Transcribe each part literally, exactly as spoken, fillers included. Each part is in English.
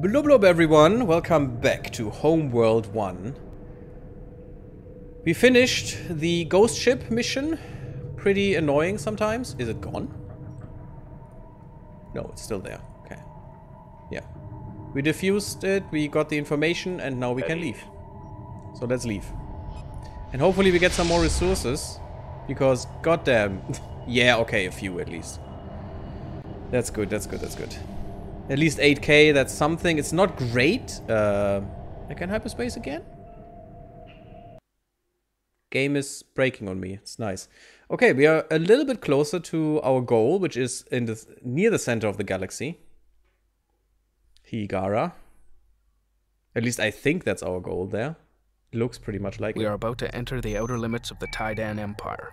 Blob blob everyone, welcome back to Homeworld one. We finished the ghost ship mission. Pretty annoying sometimes. Is it gone? No, it's still there. Okay. Yeah. We defused it, we got the information, and now we can leave. So let's leave. And hopefully we get some more resources. Because goddamn. Yeah, okay, a few at least. That's good, that's good, that's good. At least eight K, that's something. It's not great. Uh, I can hyperspace again? Game is breaking on me. It's nice. Okay, we are a little bit closer to our goal, which is in the near the center of the galaxy. Higara. At least I think that's our goal there. It looks pretty much like it. We are about to enter the outer limits of the Taidan Empire.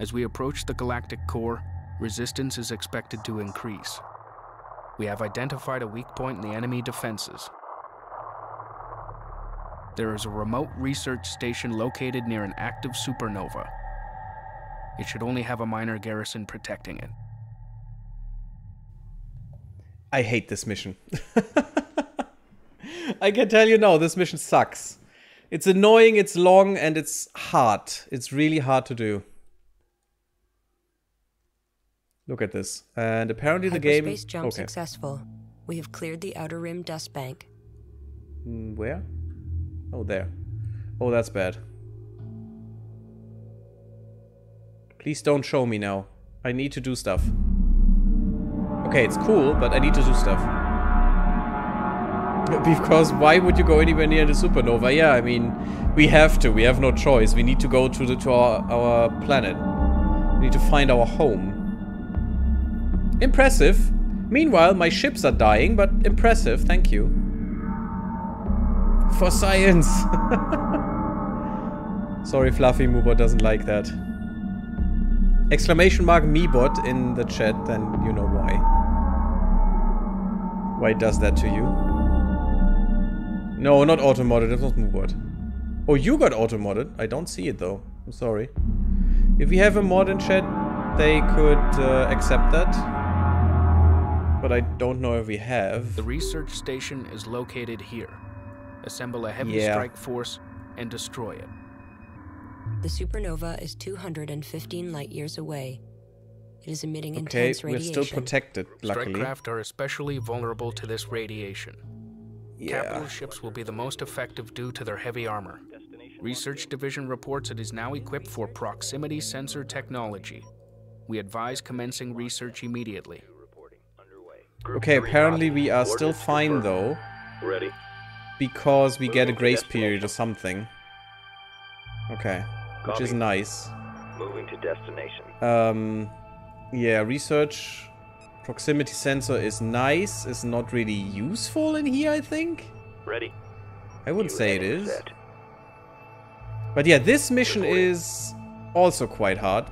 As we approach the galactic core, resistance is expected to increase. We have identified a weak point in the enemy defenses. There is a remote research station located near an active supernova. It should only have a minor garrison protecting it. I hate this mission. I can tell you now, this mission sucks. It's annoying, it's long, and it's hard. It's really hard to do. Look at this. And apparently the game... Hyperspace jump okay. Successful. We have cleared the outer rim dust bank. Where? Oh, there. Oh, that's bad. Please don't show me now. I need to do stuff. Okay, it's cool, but I need to do stuff. Because why would you go anywhere near the supernova? Yeah, I mean, we have to. We have no choice. We need to go to, the, to our, our planet. We need to find our home. Impressive. Meanwhile, my ships are dying, but impressive, thank you. For science! Sorry, Fluffy, Moobot doesn't like that. Exclamation mark Meebot in the chat, then you know why. Why it does that to you? No, not auto-modded, it's not Moobot. Oh, you got auto-modded? I don't see it, though. I'm sorry. If we have a mod in chat, they could uh, accept that. But I don't know if we have. The research station is located here. Assemble a heavy yeah. strike force and destroy it. The supernova is two hundred fifteen light years away. It is emitting okay, intense radiation. Okay, we're still protected, luckily. Strike craft are especially vulnerable to this radiation. Yeah. Capital ships will be the most effective due to their heavy armor. Research Division reports it is now equipped for proximity sensor technology. We advise commencing research immediately. Okay, apparently we are still fine though. Ready. Because we get a grace period or something. Okay. Which is nice. Moving to destination. Um yeah, research proximity sensor is nice. It's not really useful in here, I think. Ready. I wouldn't say it is. But yeah, this mission is also quite hard.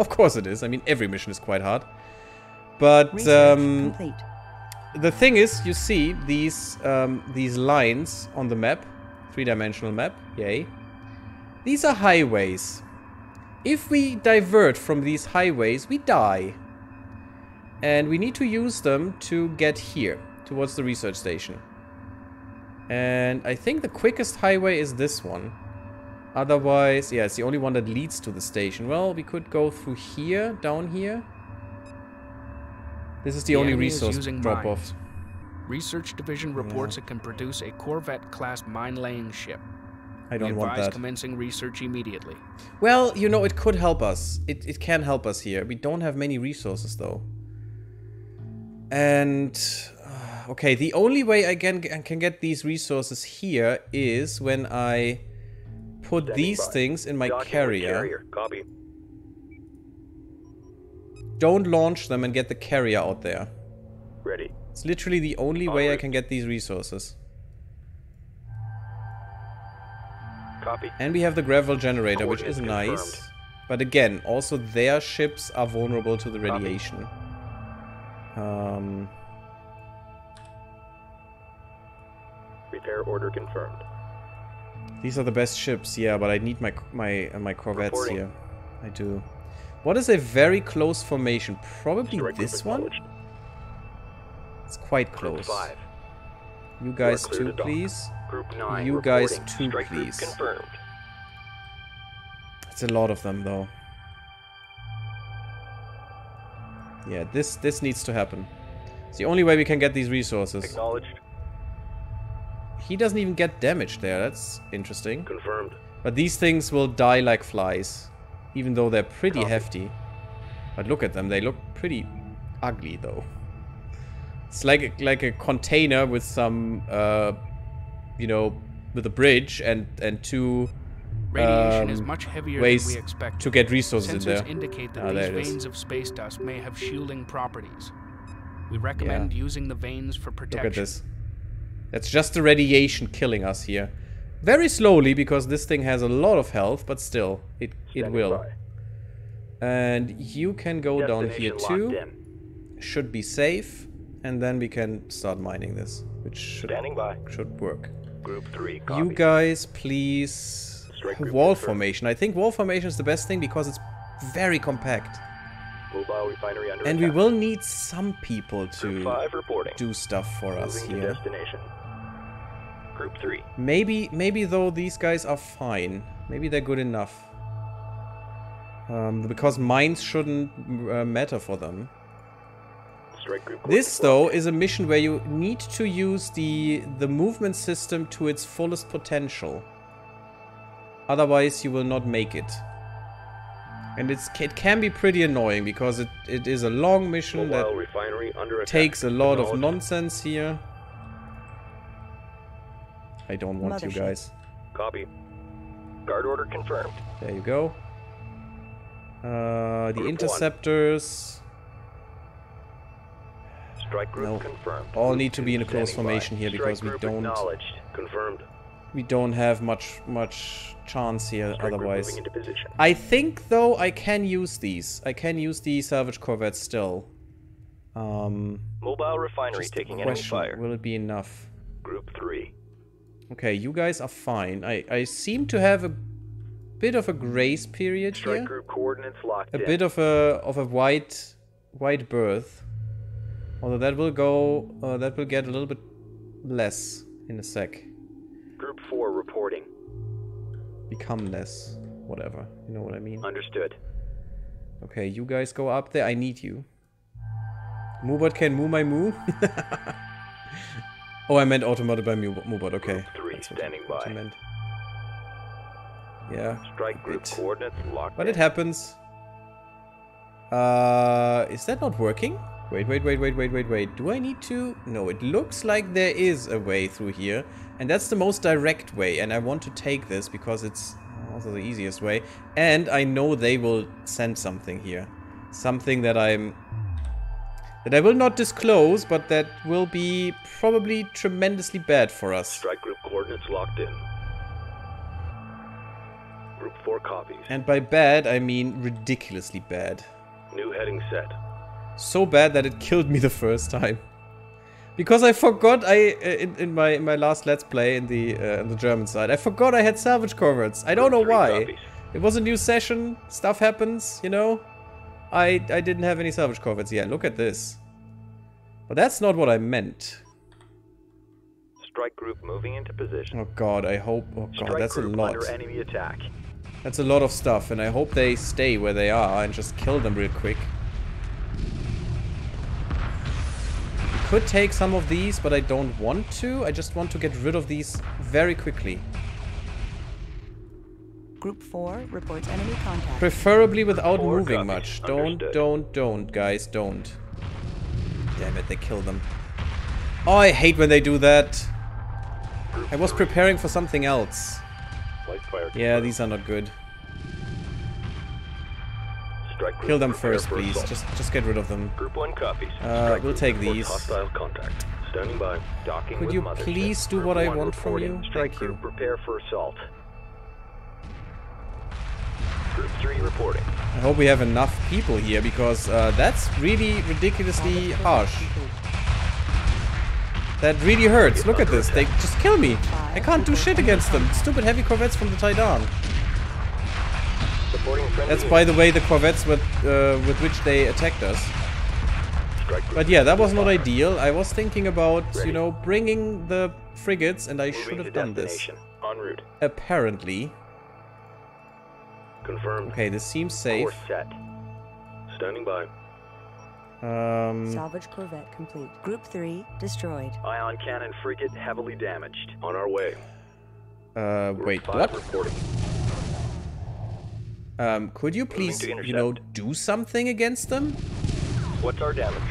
Of course it is. I mean, every mission is quite hard. But um, the thing is, you see these um, these lines on the map, three-dimensional map, yay. These are highways. If we divert from these highways, we die. And we need to use them to get here, towards the research station. And I think the quickest highway is this one. Otherwise, yeah, it's the only one that leads to the station. Well, we could go through here, down here. This is the, the only resource drop-off. Research Division reports yeah. it can produce a Corvette-class mine-laying ship. I don't want that. We advise commencing research immediately. Well, you know, it could help us. It, it can help us here. We don't have many resources, though. And... Uh, okay, the only way I can, can get these resources here is when I put Standing these by. things in my carrier. carrier. Copy. Don't launch them and get the carrier out there. Ready. It's literally the only All way right. I can get these resources. Copy. And we have the gravel generator, which is confirmed. nice. But again, also their ships are vulnerable to the radiation. Um, Repair order confirmed. These are the best ships, yeah, but I need my my, uh, my Corvettes Reporting. here. I do. What is a very close formation? Probably this one? It's quite close. You guys too, please. You guys too, please. It's a lot of them, though. Yeah, this this needs to happen. It's the only way we can get these resources. Acknowledged. He doesn't even get damaged there. That's interesting. Confirmed. But these things will die like flies, even though they're pretty Copy. hefty. But look at them. They look pretty ugly, though. It's like a, like a container with some, uh, you know, with a bridge and and two. Radiation um, is much heavier than we expect. To get resources in there. Sensors indicate that ah, these veins of space dust may have shielding properties. We recommend yeah. using the veins for protection. Look at this. That's just the radiation killing us here. Very slowly, because this thing has a lot of health, but still, it, it will. By. And you can go down here too. In. Should be safe. And then we can start mining this, which should, by. should work. Group three, you guys, please... Wall formation. I think wall formation is the best thing because it's very compact. Mobile refinery under and attack. We will need some people to do stuff for Moving us here. Group three. Maybe, maybe though these guys are fine. Maybe they're good enough. Um, because mines shouldn't uh, matter for them. Group this though is a mission where you need to use the the movement system to its fullest potential. Otherwise, you will not make it. And it's, it can be pretty annoying because it, it is a long mission that takes a lot of nonsense here. I don't want you guys. Copy. Guard order confirmed. There you go. Uh, the interceptors... Strike group confirmed. All need to be in a close formation here because we don't... Confirmed. We don't have much much chance here otherwise. I think though I can use these. I can use the salvage corvettes still. Um, Mobile refinery taking enemy fire. Will it be enough? Group three. Okay, you guys are fine. I I seem to have a bit of a grace period here. Group coordinates locked in. A bit of a of a wide wide berth. Although that will go uh, that will get a little bit less in a sec. Group four reporting. Become less. Whatever. You know what I mean? Understood. Okay, you guys go up there. I need you. Mubot can moo my moo? Oh, I meant automated by Mubot. Okay. Group three That's standing what by. I meant. Yeah. Strike group coordinates locked. But in. It happens. Uh, is that not working? Wait, wait, wait, wait, wait, wait, wait. Do I need to? No, it looks like there is a way through here. And that's the most direct way. And I want to take this because it's also the easiest way. And I know they will send something here. Something that I'm... that I will not disclose, but that will be probably tremendously bad for us. Strike group coordinates locked in. Group four copies. And by bad, I mean ridiculously bad. New heading set. So bad that it killed me the first time, because I forgot I in, in my in my last Let's Play in the uh, on the German side I forgot I had salvage corvettes. I don't know why. Copies. It was a new session. Stuff happens, you know. I I didn't have any salvage corvettes yet. Look at this. But that's not what I meant. Strike group moving into position. Oh God, I hope. Oh God, Strike that's a lot. Under enemy attack. That's a lot of stuff, and I hope they stay where they are and just kill them real quick. Could take some of these, but I don't want to. I just want to get rid of these very quickly. Group four reports enemy contact. Preferably without moving copy. much. Don't, Understood. don't, don't, guys, don't. Damn it, they kill them. Oh, I hate when they do that. I was preparing for something else. Yeah, these are not good. Kill them first, please. Just, just get rid of them. Group one copies. Uh, we'll take these. Hostile contact. Standing by. Docking Could you please do what I want from you? Thank you. Prepare for assault. Group three reporting. I hope we have enough people here because uh, that's really ridiculously harsh. That really hurts. Look at this. They just kill me. I can't do shit against them. Stupid heavy corvettes from the Taidan. That's, by the way, the corvettes with uh, with which they attacked us. But yeah, that was not ideal. I was thinking about, you know, bringing the frigates, and I should have done this. Apparently. Confirmed. Okay, this seems safe. Standing by. Um, Salvage corvette complete. Group three destroyed. Ion cannon frigate heavily damaged. On our way. Uh, wait, what? Reporting. Um, could you please, you know, do something against them? What's our damage?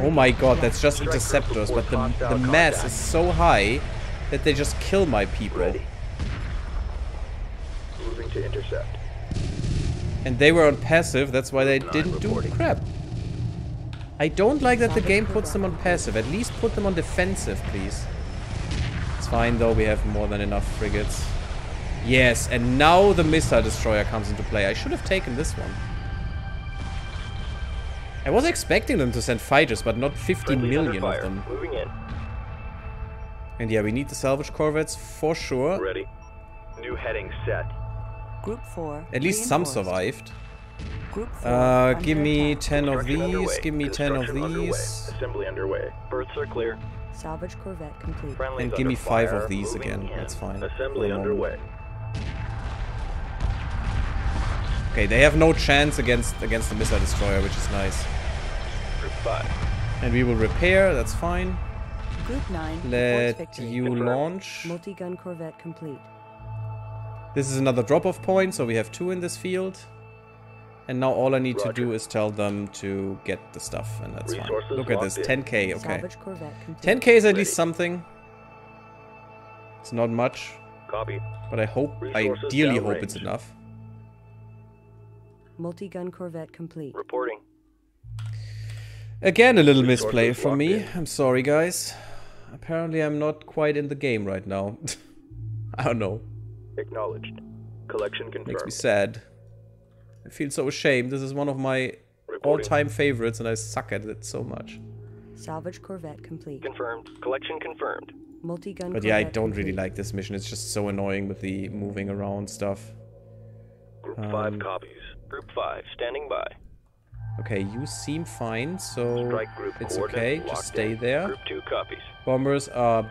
Oh my god, that's just interceptors, but the, the mass is so high that they just kill my people. Ready. Moving to intercept. And they were on passive, that's why they didn't do crap. I don't like that the game puts them on passive. At least put them on defensive, please. It's fine though, we have more than enough frigates. Yes, and now the missile destroyer comes into play. I should have taken this one. I was expecting them to send fighters, but not fifty million of them. Moving in. And yeah, we need the salvage corvettes for sure. Ready. New heading set. Group four. At least some survived. Group four, uh, give me ten of these. Give me ten of these. Assembly underway. Berths are clear. Salvage corvette complete. And give me five of these again. That's fine. Assembly underway. Okay, they have no chance against against the missile destroyer, which is nice. Group five. And we will repair. That's fine. Group nine. Let you launch. Multi-gun corvette complete. This is another drop-off point, so we have two in this field. And now all I need Roger. to do is tell them to get the stuff, and that's Resources fine. Look at this, ten K, okay. ten K is at Ready. least something. It's not much. Copy. But I hope, Resources I ideally hope range. it's enough. Multi-gun corvette complete. Reporting. Again, a little Resources misplay from me. In. I'm sorry, guys. Apparently I'm not quite in the game right now. I don't know. Acknowledged. Collection confirmed. Makes me sad. I feel so ashamed. This is one of my all-time favorites, and I suck at it so much. Salvage corvette complete. Confirmed. Collection confirmed. Multi-gun. But yeah, I don't complete. really like this mission. It's just so annoying with the moving around stuff. Group um, five copies. Group five standing by. Okay, you seem fine, so group it's okay. Just stay in. there. Group two copies. Bombers are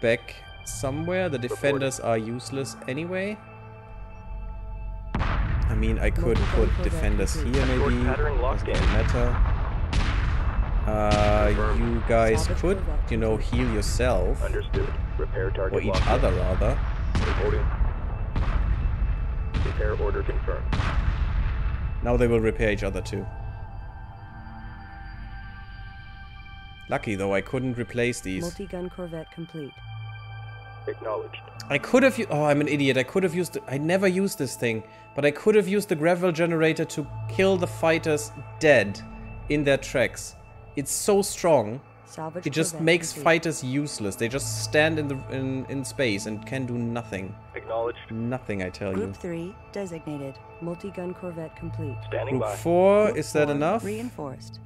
back somewhere. The defenders Reporting. are useless anyway. I mean, I could put defenders here, maybe. Doesn't matter. Uh, you guys could, you know, heal yourself. Understood. Repair target. Or each other, rather. Repair order confirmed. Now they will repair each other too. Lucky though, I couldn't replace these. Multi-gun corvette complete. Acknowledged. I could have. Oh, I'm an idiot. I could have used. I never used this thing, but I could have used the gravel generator to kill the fighters dead in their tracks. It's so strong. Salvage it just makes complete. fighters useless. They just stand in the in in space and can do nothing. Acknowledged. Nothing, I tell Group you. Group three designated. Multi-gun corvette complete. Standing Group by. four. Group is that four, enough? Reinforced.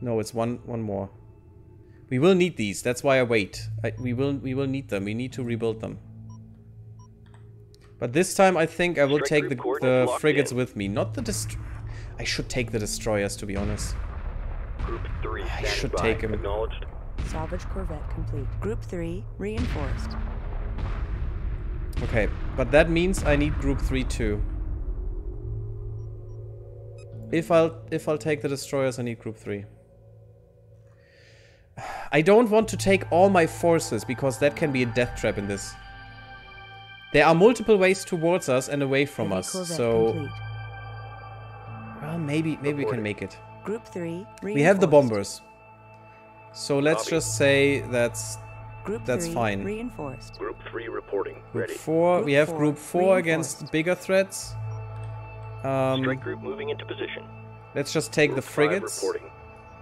No, it's one one more. We will need these. That's why I wait. I, we will we will need them. We need to rebuild them. But this time I think I will take the, the frigates in. with me. Not the dest. I should take the destroyers, to be honest. Group three. I should take them. Acknowledged. Salvage corvette complete. Group three reinforced. Okay, but that means I need group three too. If I'll if I'll take the destroyers, I need group three. I don't want to take all my forces, because that can be a death trap in this. There are multiple ways towards us and away from us, so... Complete. Well, maybe maybe Reporting. we can make it. Group three, we have the bombers. So let's Copy. just say that's... Group that's three, fine. Reinforced. Group three reporting. Ready. four, group we have four, group four reinforced. against bigger threats. Um, Strike group moving into position. Let's just take group the frigates.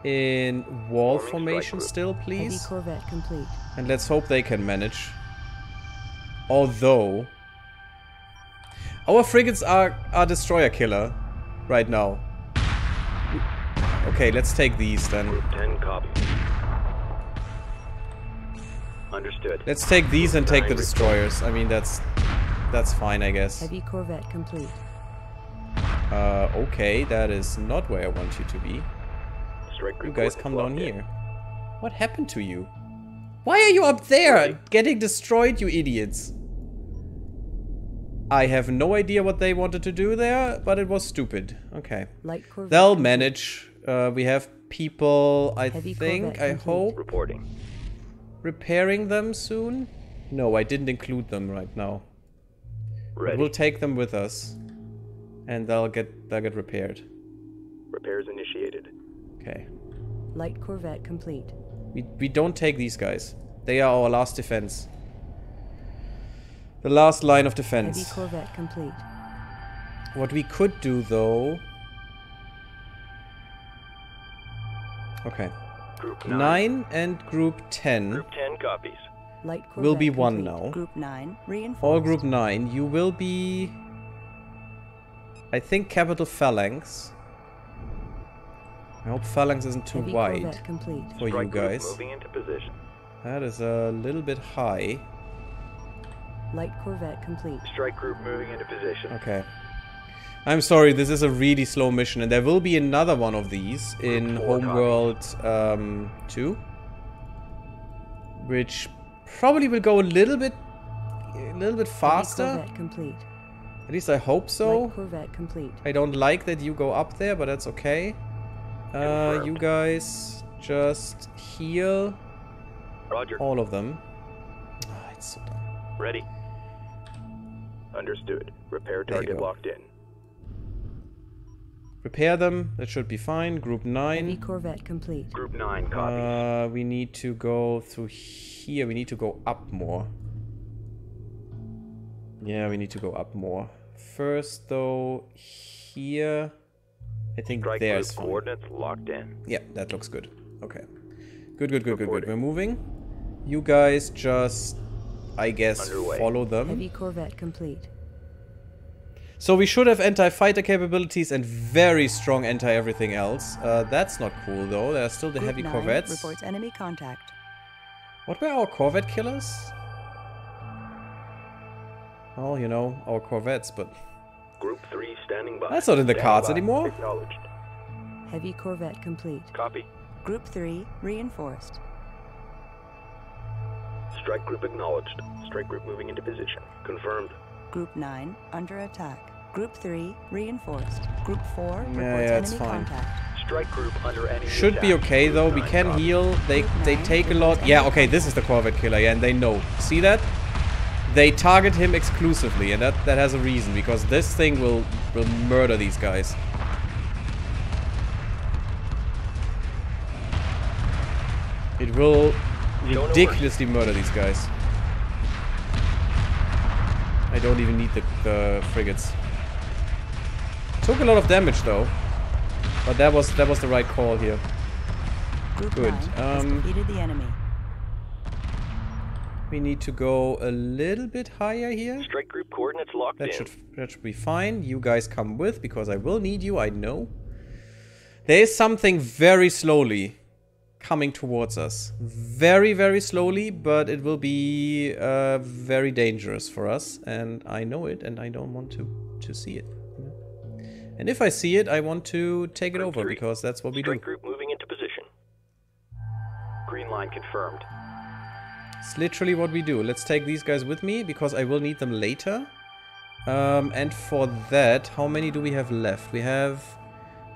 In wall formation still, please. Heavy corvette complete. And let's hope they can manage. Although... Our frigates are, are destroyer killer right now. Okay, let's take these then. Group ten copy. Understood. Let's take these and take the destroyers. I mean, that's... That's fine, I guess. Heavy corvette complete. Uh, okay, that is not where I want you to be. You guys come down here. What happened to you? Why are you up there getting destroyed, you idiots? I have no idea what they wanted to do there, but it was stupid. Okay. They'll manage. Uh, we have people, I think, I hope. Reporting. Repairing them soon? No, I didn't include them right now. We'll take them with us. And they'll get they'll get repaired. Repairs initiated. Okay. Light Corvette complete. We, we don't take these guys. They are our last defense. The last line of defense. Heavy Corvette complete. What we could do though... Okay. Group nine. nine and group ten. Group ten copies. Light Corvette will be one complete. Now. Group nine reinforced. All group nine. You will be... I think capital Phalanx. I hope Phalanx isn't too Heavy wide for Strike you guys. Moving into position. That is a little bit high. Light Corvette complete. Strike group moving into position. Okay. I'm sorry, this is a really slow mission, and there will be another one of these in Homeworld um, two, which probably will go a little bit, a little bit faster. Heavy Corvette complete. At least I hope so. Light Corvette complete. I don't like that you go up there, but that's okay. Uh, you guys just heal Roger. All of them. Oh, it's so dumb. Ready. Understood. Repair target locked in. Repair them. That should be fine. Group nine. Heavy Corvette complete. Group nine copies. Uh, we need to go through here. We need to go up more. Yeah, we need to go up more. First, though, here. I think Strike there's coordinates locked in. Yeah, that looks good. Okay. Good, good, good, good, good. We're moving. You guys just, I guess, Underway. Follow them. Heavy Corvette complete. So we should have anti-fighter capabilities and very strong anti-everything else. Uh, that's not cool, though. There are still the Group heavy nine corvettes. Reports enemy contact. What were our corvette killers? Well, you know, our corvettes, but... Group three standing by. That's not in the cards anymore. Acknowledged. Heavy Corvette complete. Copy. Group three reinforced. Strike group acknowledged. Strike group moving into position. Confirmed. Group nine under attack. Group three reinforced. Group four reports yeah, yeah, enemy fine. Contact. Strike group under enemy Should attack. Be okay group though. We can copy. Heal. They group they take a lot. Yeah, okay, this is the Corvette killer. Yeah, and they know. See that? They target him exclusively, and that, that has a reason, because this thing will, will murder these guys. It will ridiculously murder these guys. I don't even need the, the frigates. Took a lot of damage though, but that was that was the right call here. Good. Um, We need to go a little bit higher here. Strike group coordinates locked in. That should, that should be fine. You guys come with, because I will need you, I know. There is something very slowly coming towards us. Very, very slowly, but it will be uh, very dangerous for us. And I know it, and I don't want to, to see it. And if I see it, I want to take it over, because that's what we do. Strike group moving into position. Green line confirmed. It's literally what we do. Let's take these guys with me, because I will need them later. Um, and for that, how many do we have left? We have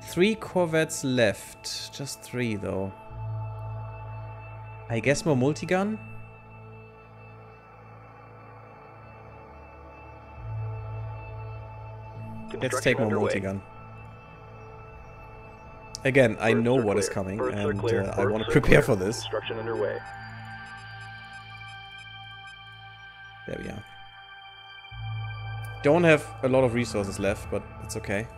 three corvettes left. Just three, though. I guess more multigun? Let's take more multigun. Again, I know what is coming, and uh, I want to prepare for this. Construction underway. There we are. Don't have a lot of resources left, but it's okay.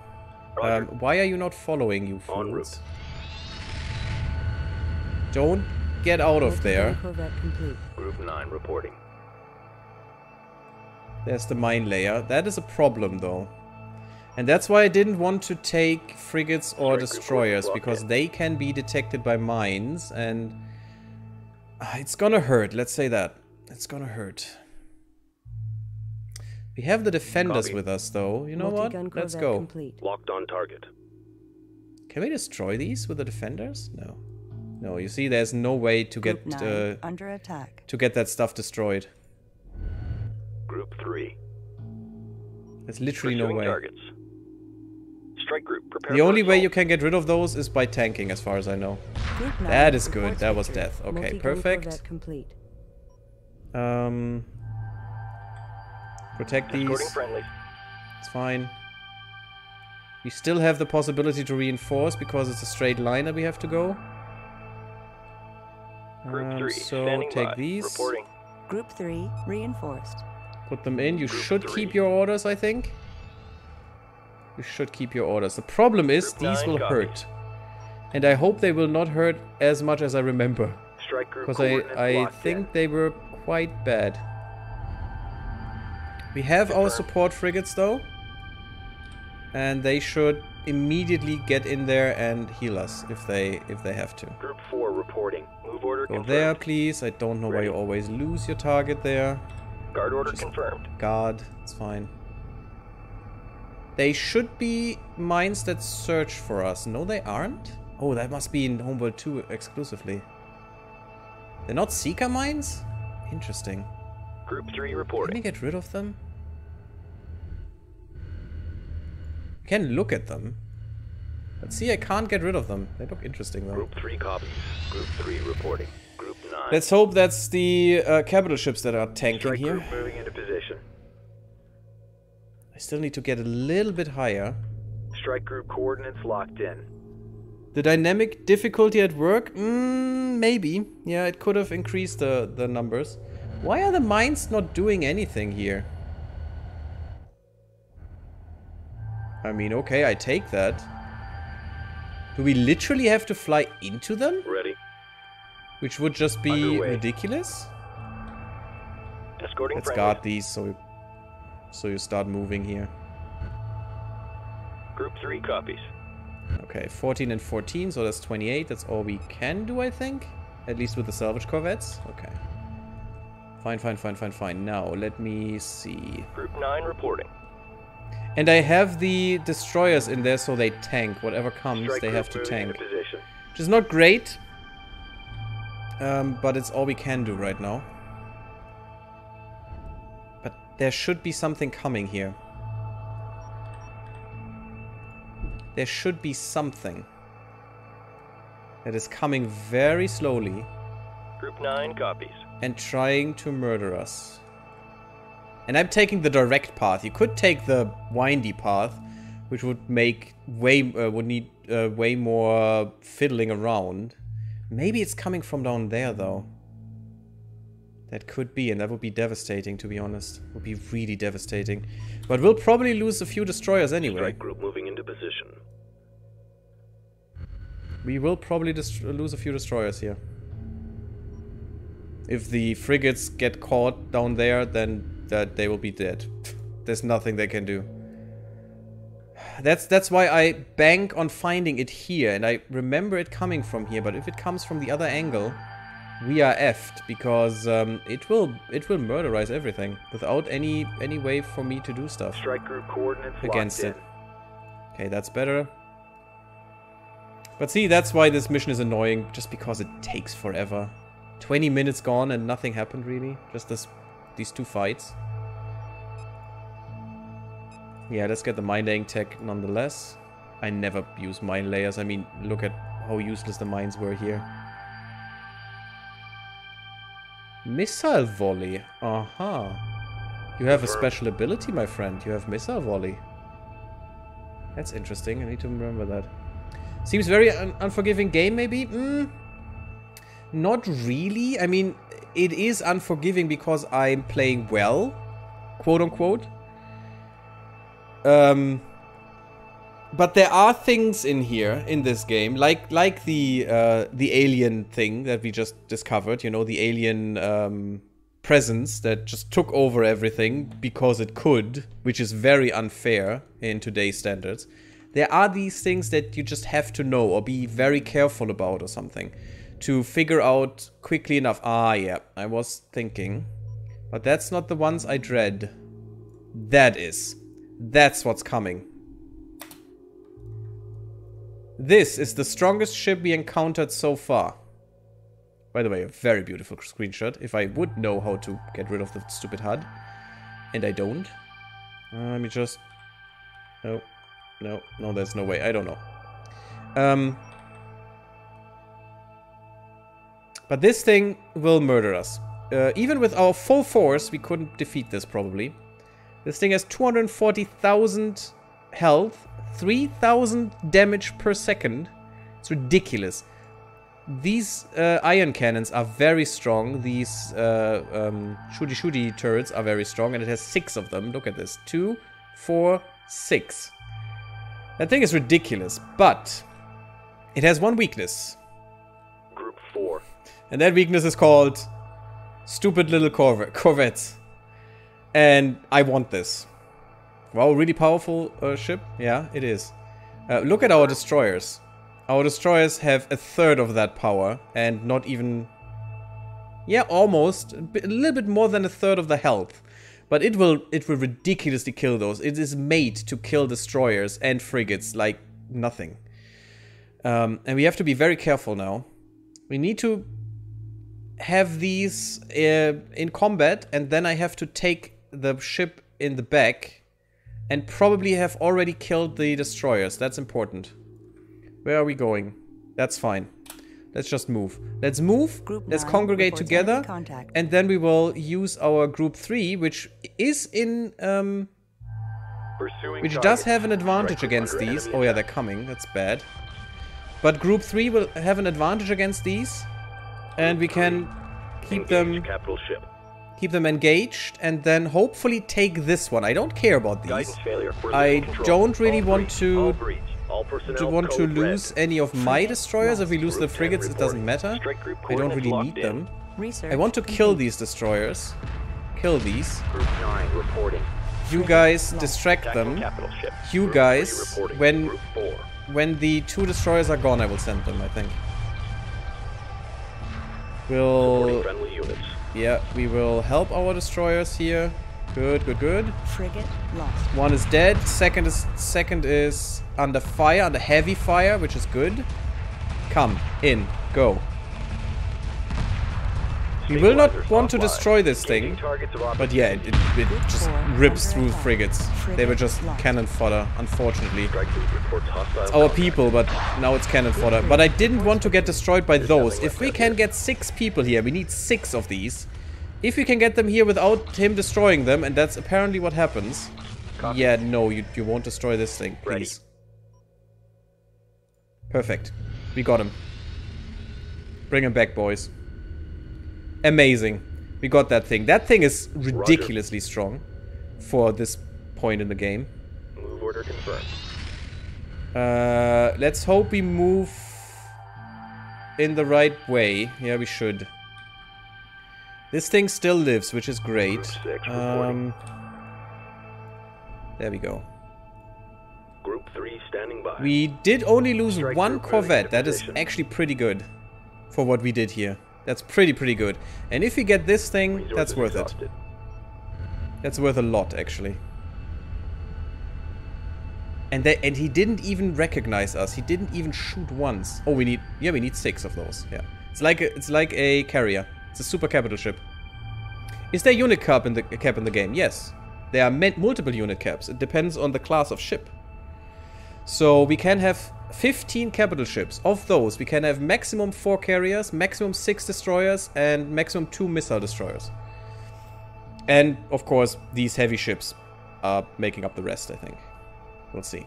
Um, why are you not following, you fools? Don't get out of there. Group nine reporting. There's the mine layer. That is a problem, though. And that's why I didn't want to take frigates or destroyers, because they can be detected by mines, and... It's gonna hurt, let's say that. It's gonna hurt. We have the defenders Copy. with us, though. You know what? Let's go. Complete. Locked on target. Can we destroy these with the defenders? No. No, you see, there's no way to Group get nine, uh, under attack. to get that stuff destroyed. Group three. There's literally Pursuing no way. Targets. Strike group, prepare the only way you can get rid of those is by tanking, as far as I know. Group nine, that is good. That was death. Okay, perfect. Um, protect these. It's fine. We still have the possibility to reinforce because it's a straight line that we have to go. Group three, um, so take by. these. Reporting. Group three reinforced. Put them in. You Group should three. keep your orders, I think. You should keep your orders. The problem is Group these nine, will copy. hurt. And I hope they will not hurt as much as I remember. Because I, I think in. they were quite bad. We have Confirm. our support frigates though. And they should immediately get in there and heal us if they if they have to. Group four reporting. Move order Go confirmed. there, please. I don't know Ready. why you always lose your target there. Guard order Just confirmed. Guard. It's fine. They should be mines that search for us. No, they aren't? Oh, that must be in Homeworld two exclusively. They're not seeker mines? Interesting. Group three reporting. Can we get rid of them? I can look at them. But see, I can't get rid of them. They look interesting though. Group three copies. Group three reporting. Group nine. Let's hope that's the uh, capital ships that are tanking Strike here. Group moving into position. I still need to get a little bit higher. Strike group coordinates locked in. The dynamic difficulty at work? Mm, maybe. Yeah, it could have increased the, the numbers. Why are the mines not doing anything here? I mean, okay, I take that. Do we literally have to fly into them? Ready. Which would just be Underway. ridiculous. Escorting Let's friendly. guard these so we So you start moving here. Group three copies. Okay, fourteen and fourteen, so that's twenty-eight. That's all we can do, I think. At least with the salvage corvettes. Okay. Fine, fine, fine, fine, fine. Now, let me see. Group nine reporting. And I have the destroyers in there, so they tank. Whatever comes, Strike they have to tank. Which is not great. Um, but it's all we can do right now. There should be something coming here. There should be something that is coming very slowly. Group nine copies. And trying to murder us. And I'm taking the direct path. You could take the windy path, which would make way uh, would need uh, way more fiddling around. Maybe it's coming from down there though. That could be, and that would be devastating, to be honest. Would be really devastating. But we'll probably lose a few destroyers anyway. Strike group moving into position. We will probably lose a few destroyers here. If the frigates get caught down there, then that they will be dead. There's nothing they can do. That's that's why I bank on finding it here, and I remember it coming from here. But if it comes from the other angle, we are effed, because um, it will it will murderize everything without any any way for me to do stuff. Strike group coordinates against it. In. Okay, that's better. But see, that's why this mission is annoying, just because it takes forever. Twenty minutes gone and nothing happened really. Just this these two fights. Yeah, let's get the mine laying tech nonetheless. I never use mine layers. I mean, look at how useless the mines were here. Missile volley. Aha. Uh-huh. You have a special ability, my friend. You have missile volley. That's interesting. I need to remember that. Seems very un unforgiving game, maybe? Mm, not really. I mean, it is unforgiving because I'm playing well, quote unquote. Um, but there are things in here, in this game, like like the uh, the alien thing that we just discovered, you know, the alien um, presence that just took over everything because it could, which is very unfair in today's standards. There are these things that you just have to know or be very careful about or something to figure out quickly enough. Ah, yeah, I was thinking. But that's not the ones I dread. That is. That's what's coming. This is the strongest ship we encountered so far. By the way, a very beautiful screenshot. If I would know how to get rid of the stupid H U D. And I don't. Uh, let me just... No. No. No, there's no way. I don't know. Um... But this thing will murder us. Uh, even with our full force, we couldn't defeat this, probably. This thing has two hundred forty thousand health, three thousand damage per second. It's ridiculous. These uh, iron cannons are very strong. These uh, um, shooty-shooty turrets are very strong, and it has six of them. Look at this. Two, four, six. That thing is ridiculous, but it has one weakness. Group four. And that weakness is called stupid little corv corvettes. And I want this. Wow, really powerful uh, ship. Yeah, it is. Uh, look at our destroyers. Our destroyers have a third of that power. And not even... Yeah, almost. A, bit, a little bit more than a third of the health. But it will, it will ridiculously kill those. It is made to kill destroyers and frigates like nothing. Um, and we have to be very careful now. We need to... have these uh, in combat, and then I have to take the ship in the back and probably have already killed the destroyers. That's important. Where are we going? That's fine. Let's just move. Let's move. Group Let's congregate together, and then we will use our group three, which is in um Pursuing which target. Does have an advantage Directed against these. Oh yeah, they're coming. That's bad. But group three will have an advantage against these. And we can keep them, keep them engaged, and then hopefully take this one. I don't care about these. I don't really want to to want to lose any of my destroyers. If we lose the frigates, it doesn't matter. I don't really need them. I want to kill these destroyers. Kill these. You guys distract them. You guys, when when the two destroyers are gone, I will send them, I think. We'll, yeah, we will help our destroyers here. Good, good, good. Frigate lost. One is dead. Second is second is under fire, under heavy fire, which is good. Come in, go. We will not want to destroy this thing, but yeah, it, it, it just rips through frigates. They were just cannon fodder, unfortunately. It's our people, but now it's cannon fodder. But I didn't want to get destroyed by those. If we can get six people here, we need six of these. If we can get them here without him destroying them, and that's apparently what happens. Yeah, no, you, you won't destroy this thing, please. Perfect. We got him. Bring him back, boys. Amazing. We got that thing. That thing is ridiculously Roger. Strong for this point in the game. Move order confirmed. Uh, let's hope we move in the right way. Yeah, we should. This thing still lives, which is great. Six, um, there we go. Group three standing by. We did only lose Strike one corvette. That is actually pretty good for what we did here. That's pretty, pretty good. And if we get this thing, Resources that's worth exhausted. It. That's worth a lot, actually. And they, and he didn't even recognize us. He didn't even shoot once. Oh, we need... Yeah, we need six of those. Yeah. It's like a, it's like a carrier. It's a super capital ship. Is there unit cap in the, cap in the game? Yes. There are multiple unit caps. It depends on the class of ship. So we can have fifteen capital ships. Of those, we can have maximum four carriers, maximum six destroyers, and maximum two missile destroyers. And, of course, these heavy ships are making up the rest, I think. We'll see.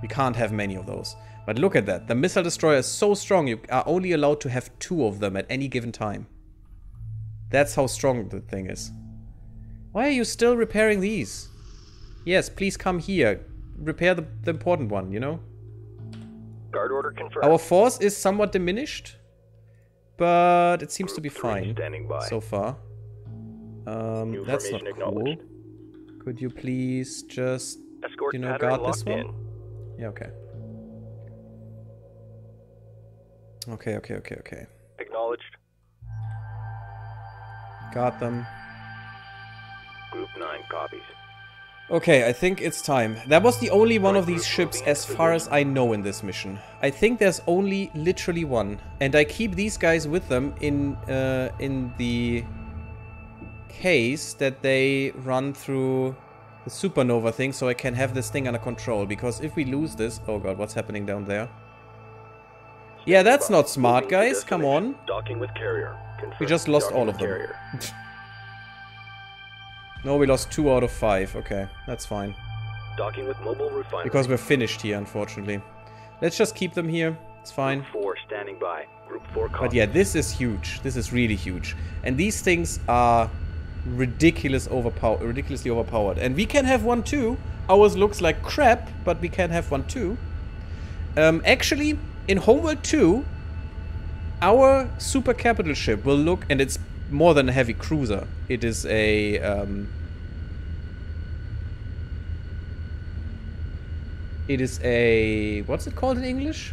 We can't have many of those. But look at that. The missile destroyer is so strong, you are only allowed to have two of them at any given time. That's how strong the thing is. Why are you still repairing these? Yes, please come here. Repair the, the important one, you know? Guard order confirmed. Our force is somewhat diminished, but it seems Group to be fine so far. Um, that's not cool. Could you please just, Escort you know, guard this one? In. Yeah, okay. Okay, okay, okay, okay. Acknowledged. Guard them. Group nine copies. Okay, I think it's time. That was the only one of these ships as far as I know in this mission. I think there's only literally one. And I keep these guys with them in uh, in the case that they run through the supernova thing, so I can have this thing under control. Because if we lose this... Oh god, what's happening down there? Yeah, that's not smart, guys. Come on. Docking with carrier. We just lost all of them. No, we lost two out of five. Okay, that's fine. Docking with mobile refinery. Because we're finished here, unfortunately. Let's just keep them here. It's fine. Group four standing by. Group four. But yeah, this is huge. This is really huge. And these things are ridiculous overpower, ridiculously overpowered. And we can have one too. Ours looks like crap, but we can have one too. Um, actually, in Homeworld two, our super capital ship will look, and it's more than a heavy cruiser. It is a um, it is a what's it called in English?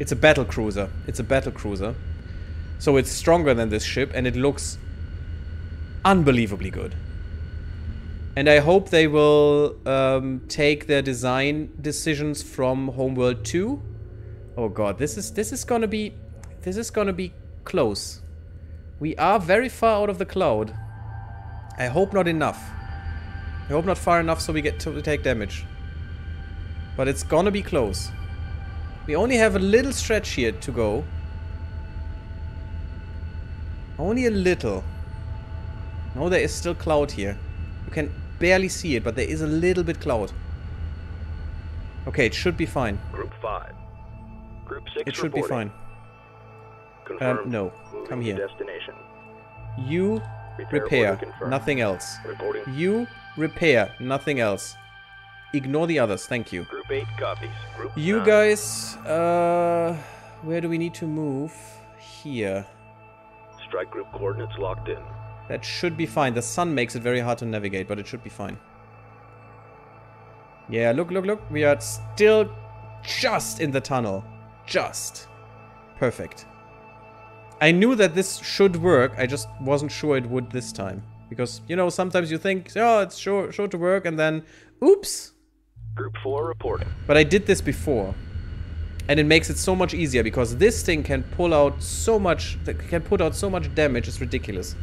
It's a battle cruiser. It's a battle cruiser. So it's stronger than this ship, and it looks unbelievably good. And I hope they will um, take their design decisions from Homeworld two. Oh god, this is this is gonna be. This is gonna be close. We are very far out of the cloud. I hope not enough. I hope not far enough so we get to take damage. But it's gonna be close. We only have a little stretch here to go. Only a little. No, there is still cloud here. You can barely see it, but there is a little bit cloud. Okay, it should be fine. Group five. Group six. It should reporting. Be fine. Um, no, come here. You repair, nothing else. You repair, nothing else. Ignore the others, thank you. Group eight copies. Group you nine. Guys, uh, where do we need to move? Here. Strike group coordinates locked in. That should be fine. The sun makes it very hard to navigate, but it should be fine. Yeah, look, look, look. We are still just in the tunnel. Just. Perfect. I knew that this should work, I just wasn't sure it would this time. Because, you know, sometimes you think, oh, it's sure, sure to work, and then, oops! Group four reporting. But I did this before. And it makes it so much easier, because this thing can pull out so much, can put out so much damage, it's ridiculous.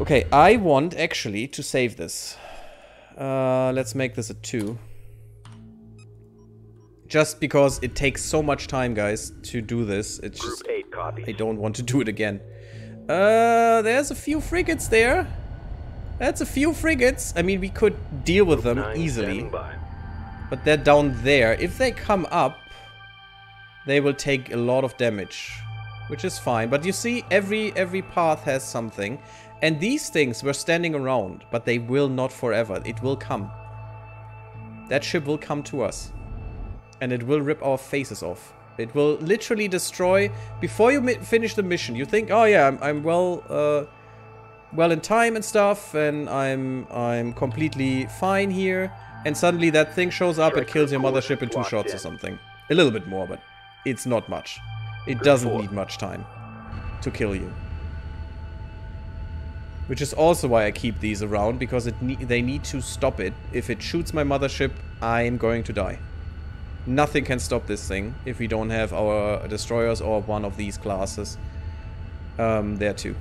Okay, I want, actually, to save this. Uh, let's make this a two. Just because it takes so much time, guys, to do this. It's just, I don't want to do it again. Uh, there's a few frigates there. That's a few frigates. I mean, we could deal with them easily. But they're down there. If they come up, they will take a lot of damage. Which is fine. But you see, every, every path has something. And these things were standing around. But they will not forever. It will come. That ship will come to us. And it will rip our faces off. It will literally destroy... Before you mi finish the mission, you think, oh yeah, I'm, I'm well... Uh, well in time and stuff, and I'm I'm completely fine here. And suddenly that thing shows up and kills your mothership in two shots or something. A little bit more, but it's not much. It doesn't need much time to kill you. Which is also why I keep these around, because it ne they need to stop it. If it shoots my mothership, I'm going to die. Nothing can stop this thing if we don't have our destroyers or one of these classes um, there too.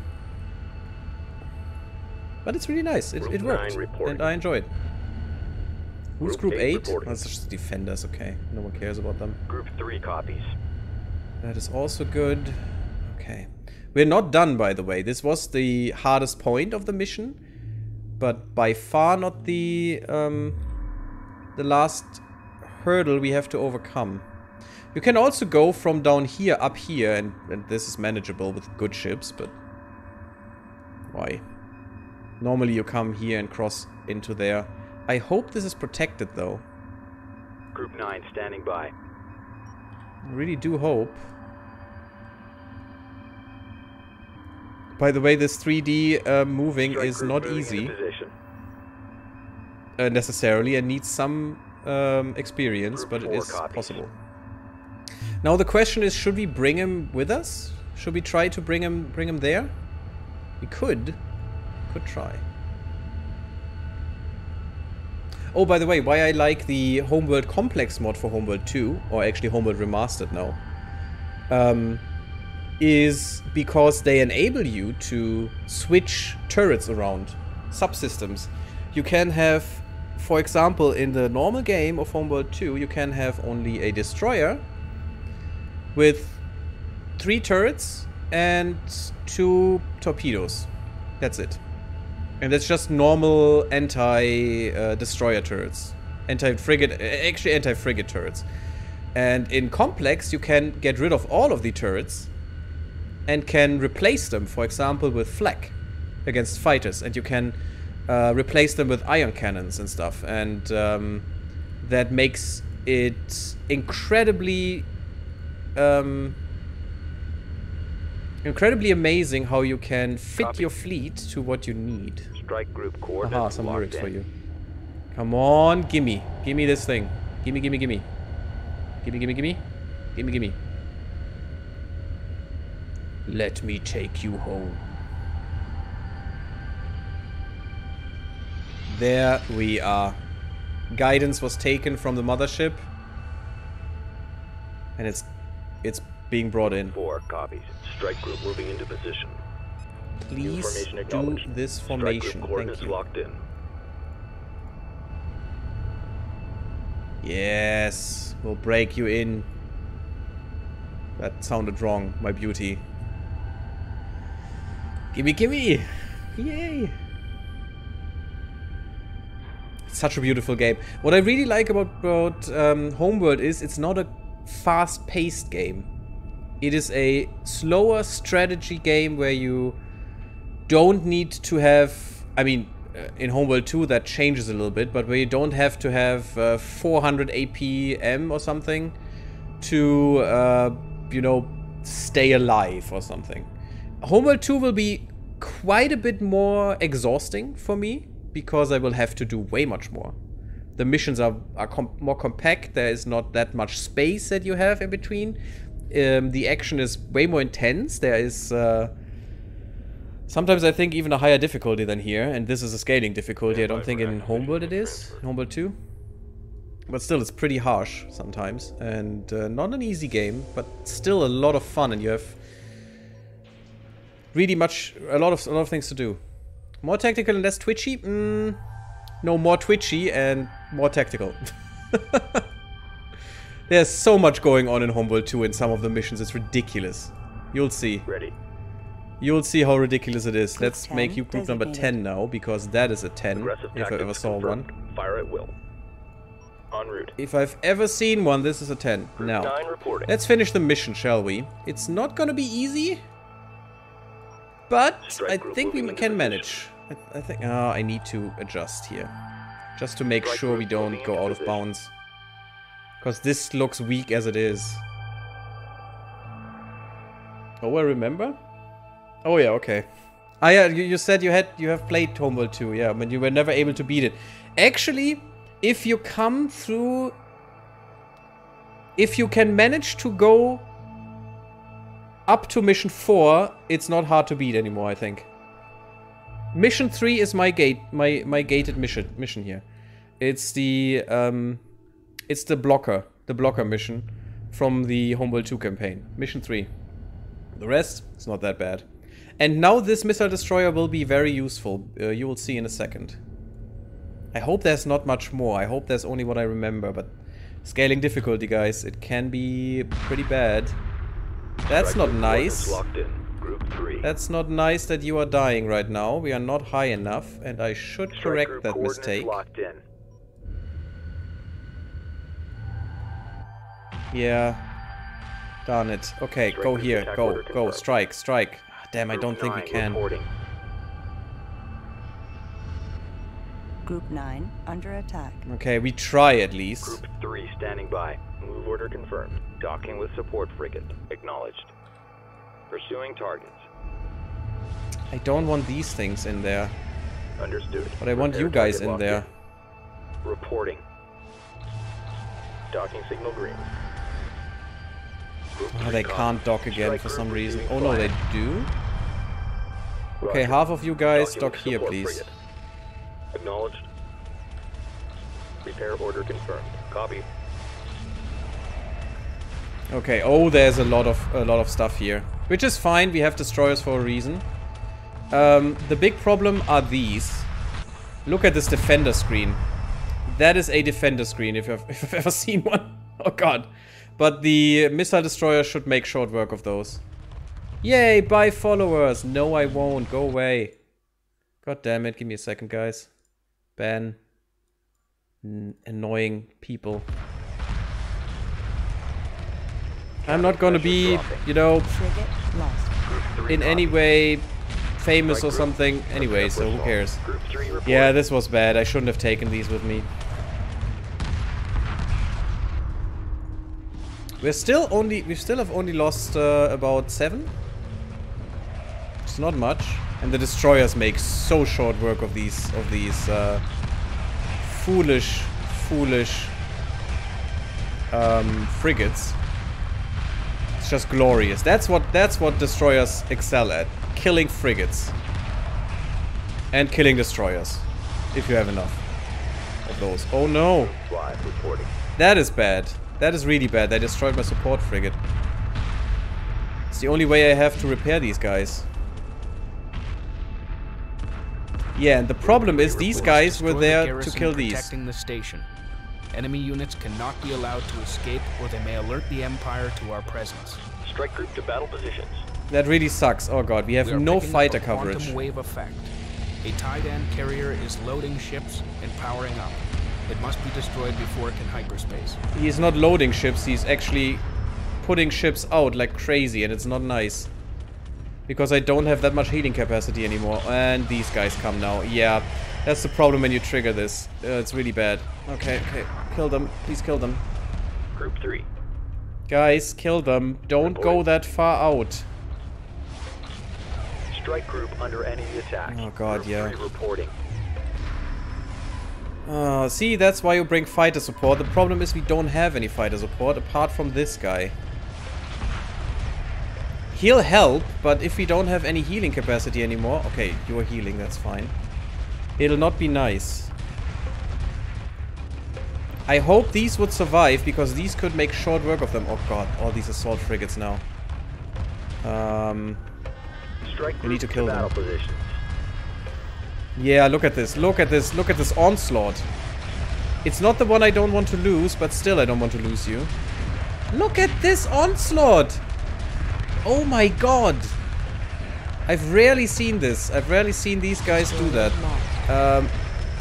But it's really nice. It, it worked. And I enjoyed it. Who's Group eight? Oh, that's just defenders. Okay. No one cares about them. Group three copies. That is also good. Okay. We're not done, by the way. This was the hardest point of the mission. But by far not the, um, the last... hurdle we have to overcome. You can also go from down here up here, and, and this is manageable with good ships, but why? Normally you come here and cross into there. I hope this is protected though. Group nine standing by. I really do hope. By the way, this three D uh, moving is not easy uh, necessarily, and needs some Um, experience, but it is possible. Now the question is, should we bring him with us? Should we try to bring him bring him there? We could. Could try. Oh, by the way, why I like the Homeworld Complex mod for Homeworld two, or actually Homeworld Remastered now, um, is because they enable you to switch turrets around, subsystems. You can have, for example, in the normal game of Homeworld two, you can have only a destroyer with three turrets and two torpedoes. That's it. And that's just normal anti-destroyer uh, turrets. Anti-frigate, actually anti-frigate turrets. And in Complex, you can get rid of all of the turrets and can replace them, for example, with flak against fighters. And you can uh, replace them with ion cannons and stuff. And um, that makes it incredibly... Um, Incredibly amazing how you can fit Copy. your fleet to what you need. Strike group coordinates. Aha, some lyrics in. for you. Come on, gimme. Gimme this thing. Gimme, gimme, gimme. Gimme, gimme, gimme. Gimme, gimme. Let me take you home. There we are. Guidance was taken from the mothership. And it's... it's... being brought in. Four copies. Strike group moving into position. Please do this formation. Thank you. Locked in. Yes, we'll break you in. That sounded wrong, my beauty. Gimme, gimme! Yay! It's such a beautiful game. What I really like about, about um, Homeworld is it's not a fast-paced game. It is a slower strategy game where you don't need to have... I mean, in Homeworld two that changes a little bit, but where you don't have to have uh, four hundred A P M or something to, uh, you know, stay alive or something. Homeworld two will be quite a bit more exhausting for me because I will have to do way much more. The missions are, are com more compact. There is not that much space that you have in between. Um, the action is way more intense. There is uh, sometimes I think even a higher difficulty than here, and this is a scaling difficulty. I don't think in Homeworld it is, in Homeworld two, but still it's pretty harsh sometimes, and uh, not an easy game, but still a lot of fun, and you have really much a lot of a lot of things to do. More tactical and less twitchy? Mm, no, more twitchy and more tactical. There's so much going on in Homeworld two in some of the missions, it's ridiculous. You'll see. Ready. You'll see how ridiculous it is. Let's make you group number ten now, because that is a ten, if I ever saw one. Fire at will. En route. If I've ever seen one, this is a ten. Now, let's finish the mission, shall we? It's not gonna be easy, but I think we can manage. I, I think... Ah, oh, I need to adjust here. Just to make sure we don't go out of bounds. Because this looks weak as it is. Oh, I remember? Oh yeah, okay. Ah yeah, you, you said you had you have played Homeworld two, yeah, but you were never able to beat it. Actually, if you come through... If you can manage to go up to mission four, it's not hard to beat anymore, I think. Mission three is my gate, my, my gated mission, mission here. It's the... Um, It's the blocker, the blocker mission from the Homeworld two campaign, mission three. The rest, it's not that bad. And now this missile destroyer will be very useful, uh, you will see in a second. I hope there's not much more, I hope there's only what I remember, but... Scaling difficulty, guys, it can be pretty bad. That's not nice. That's not nice that you are dying right now, we are not high enough, and I should correct that mistake. Yeah. Darn it. Okay, go here. Go, go. Strike, strike. Damn, I don't think we can. Group nine under attack. Okay, we try at least. Group three standing by. Move order confirmed. Docking with support frigate. Acknowledged. Pursuing targets. I don't want these things in there. Understood. But I want you guys in there. Reporting. Docking signal green. Oh, they can't dock again for some reason. Oh no, they do? Okay, half of you guys dock here, please. Acknowledged. Repair order confirmed. Copy. Okay. Oh, there's a lot of a lot of stuff here, which is fine. We have destroyers for a reason. Um, the big problem are these. Look at this defender screen. That is a defender screen, if you've, if you've ever seen one. Oh god. But the missile destroyer should make short work of those. Yay, buy followers. No, I won't. Go away. God damn it. Give me a second, guys. Ban. N- annoying people. I'm not gonna be, you know, in any way famous or something. Anyway, so who cares? Yeah, this was bad. I shouldn't have taken these with me. We're still only, we still have only lost uh, about seven. It's not much, and the destroyers make so short work of these, of these uh, foolish, foolish um, frigates. It's just glorious. That's what that's what destroyers excel at: killing frigates and killing destroyers. If you have enough of those. Oh no! That is bad. That is really bad. They destroyed my support frigate. It's the only way I have to repair these guys. Yeah, and the problem is these guys were there to kill these. Protecting the station. Enemy units cannot be allowed to escape, or they may alert the Empire to our presence. Strike group to battle positions. That really sucks. Oh god, we have no fighter coverage. Quantum wave effect. A Taiidan carrier is loading ships and powering up. It must be destroyed before it can hyperspace. He's not loading ships, he's actually putting ships out like crazy, and it's not nice. Because I don't have that much healing capacity anymore. And these guys come now. Yeah, that's the problem when you trigger this. Uh, it's really bad. Okay, okay. Kill them. Please kill them. Group three. Guys, kill them. Don't go that far out. Strike group under enemy attack. Oh god, yeah. Uh, see, that's why you bring fighter support. The problem is we don't have any fighter support apart from this guy. He'll help, but if we don't have any healing capacity anymore... Okay, you're healing, that's fine. It'll not be nice. I hope these would survive, because these could make short work of them. Oh god, all these assault frigates now. Um, we need to kill them. Yeah, look at this, look at this, look at this onslaught. It's not the one I don't want to lose, but still I don't want to lose you. Look at this onslaught! Oh my god! I've rarely seen this. I've rarely seen these guys do that. Um,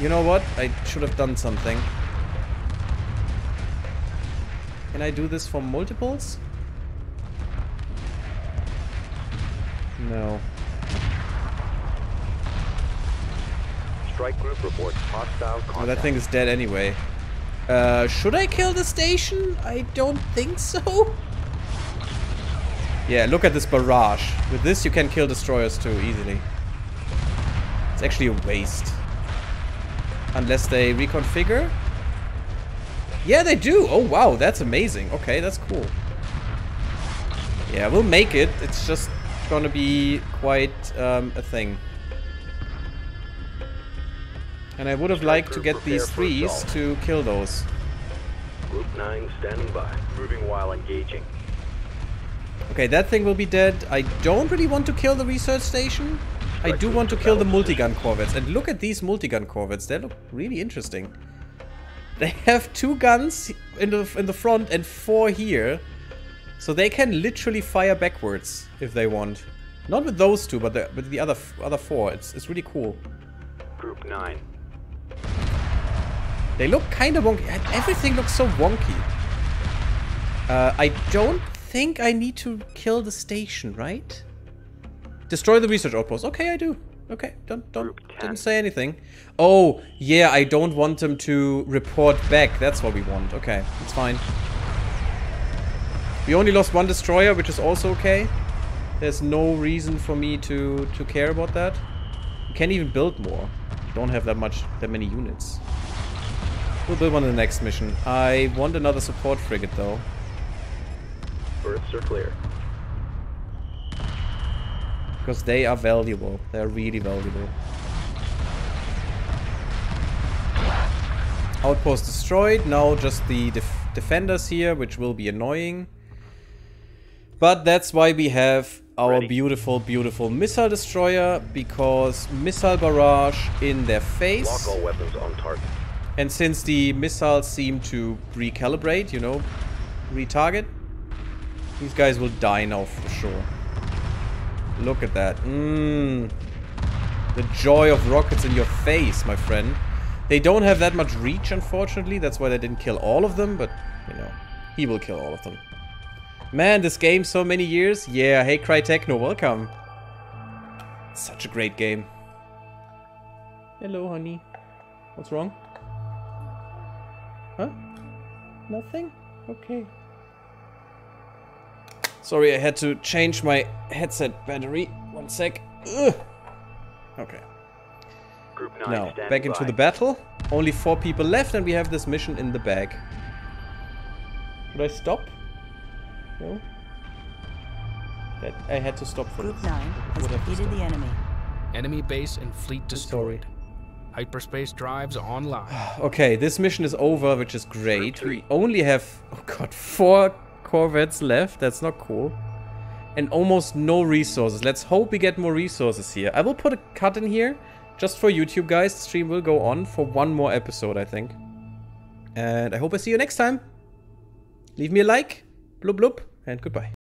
you know what? I should have done something. Can I do this for multiples? No. Strike group reports hostile contact. Oh, that thing is dead anyway. Uh, should I kill the station? I don't think so. Yeah, look at this barrage. With this you can kill destroyers too easily. It's actually a waste. Unless they reconfigure. Yeah, they do. Oh wow, that's amazing. Okay, that's cool. Yeah, we'll make it. It's just gonna be quite um, a thing. And I would have liked to get these threes to kill those. Group nine standing by, moving while engaging. Okay, that thing will be dead. I don't really want to kill the research station. I do want to kill the multi-gun corvettes. And look at these multi-gun corvettes. They look really interesting. They have two guns in the, in the front and four here. So they can literally fire backwards if they want. Not with those two, but the, with the other other four. It's, it's really cool. Group nine. They look kind of wonky. Everything looks so wonky. Uh, I don't think I need to kill the station, right? Destroy the research outpost. Okay, I do. Okay, don't don't didn't say anything. Oh yeah, I don't want them to report back. That's what we want. Okay, it's fine. We only lost one destroyer, which is also okay. There's no reason for me to to care about that. You can't even build more. You don't have that much that many units. We'll build one in the next mission. I want another support frigate though. Berths are clear. because they are valuable. They're really valuable. Outpost destroyed. Now just the def defenders here, which will be annoying. But that's why we have our Ready. beautiful, beautiful missile destroyer, because missile barrage in their face. Lock all weapons on target. And since the missiles seem to recalibrate, you know, retarget, these guys will die now for sure. Look at that. Mmm. The joy of rockets in your face, my friend. They don't have that much reach, unfortunately. That's why they didn't kill all of them, but, you know, he will kill all of them. Man, this game, so many years. Yeah, hey Crytekno, welcome. Such a great game. Hello, honey. What's wrong? Huh? Nothing? Okay. Sorry, I had to change my headset battery. One sec. Ugh. Okay. Group nine, now, back into by. the battle. Only four people left and we have this mission in the bag. Should I stop? No? That I had to stop for Group this. nine has defeated the enemy. Enemy base and fleet destroyed. destroyed. Hyperspace drives online. Okay, this mission is over, which is great. We only have, oh god, four corvettes left. That's not cool. And almost no resources. Let's hope we get more resources here. I will put a cut in here just for YouTube, guys. The stream will go on for one more episode, I think. And I hope I see you next time. Leave me a like. Bloop bloop, and goodbye.